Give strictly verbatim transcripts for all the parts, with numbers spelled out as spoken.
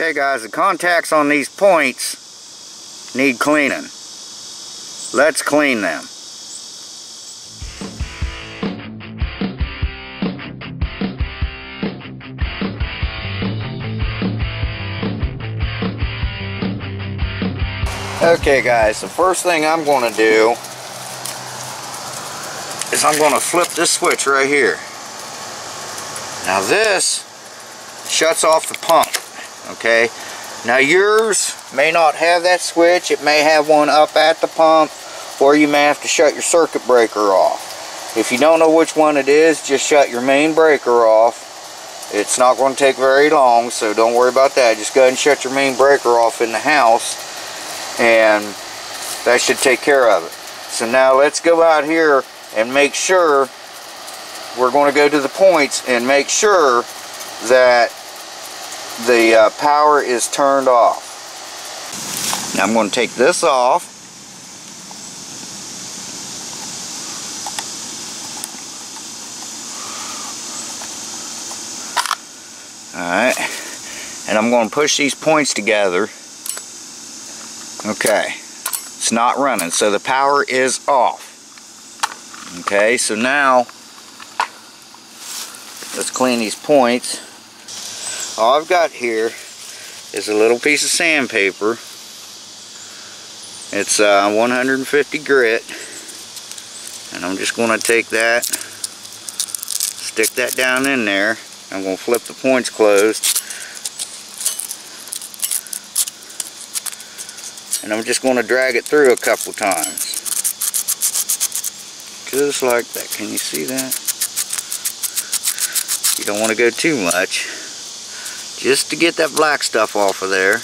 Okay guys, the contacts on these points need cleaning. Let's clean them. Okay guys, the first thing I'm going to do is I'm going to flip this switch right here. Now this shuts off the pump, okay? Now yours may not have that switch, it may have one up at the pump, or you may have to shut your circuit breaker off. If you don't know which one it is, just shut your main breaker off. It's not going to take very long, so don't worry about that. Just go ahead and shut your main breaker off in the house, and that should take care of it. So now let's go out here and make sure we're going to go to the points and make sure that the uh, power is turned off. Now I'm going to take this off. Alright, and I'm going to push these points together. Okay, it's not running, so the power is off. Okay, so now let's clean these points. All I've got here is a little piece of sandpaper. It's uh, one hundred fifty grit, and I'm just going to take that, stick that down in there. I'm going to flip the points closed. And I'm just going to drag it through a couple times. Just like that. Can you see that? You don't want to go too much. Just to get that black stuff off of there.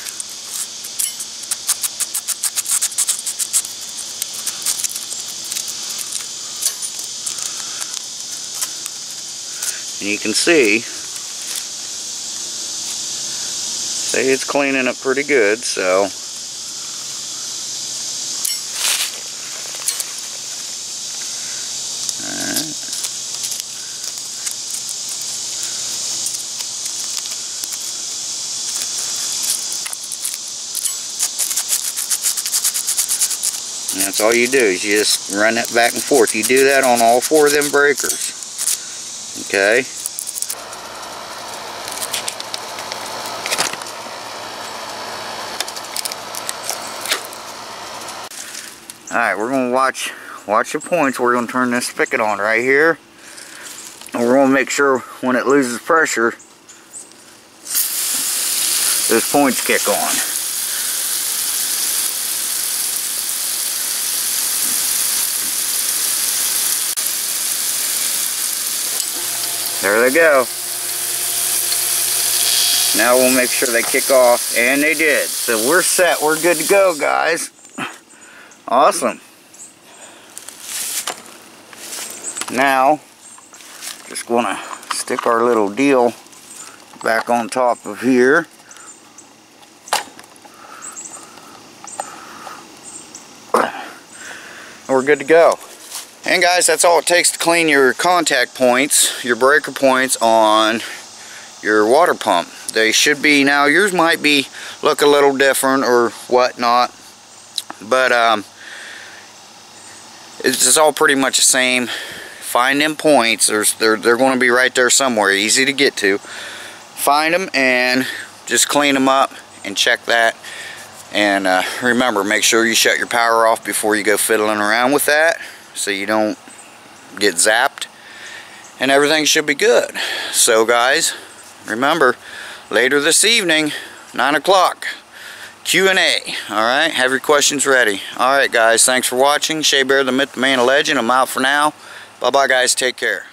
And you can see, see it's cleaning up pretty good, so. And that's all you do, is you just run that back and forth. You do that on all four of them breakers. Okay. Alright, we're going to watch watch the points. We're going to turn this spigot on right here. And we're going to make sure when it loses pressure, those points kick on. There they go. Now we'll make sure they kick off, and they did. So we're set, we're good to go, guys. Awesome. Now, just gonna stick our little deal back on top of here. We're good to go. And guys, that's all it takes to clean your contact points, your breaker points on your water pump. They should be, now yours might be, look a little different or whatnot, but um, it's just all pretty much the same. Find them points, There's, they're, they're going to be right there somewhere, easy to get to. Find them and just clean them up and check that. And uh, remember, make sure you shut your power off before you go fiddling around with that, so you don't get zapped, and everything should be good. So guys, remember, later this evening, nine o'clock, Q and A. Alright, have your questions ready. Alright guys, thanks for watching. Shea Bear, the myth, the man, the legend. I'm out for now. Bye bye guys, take care.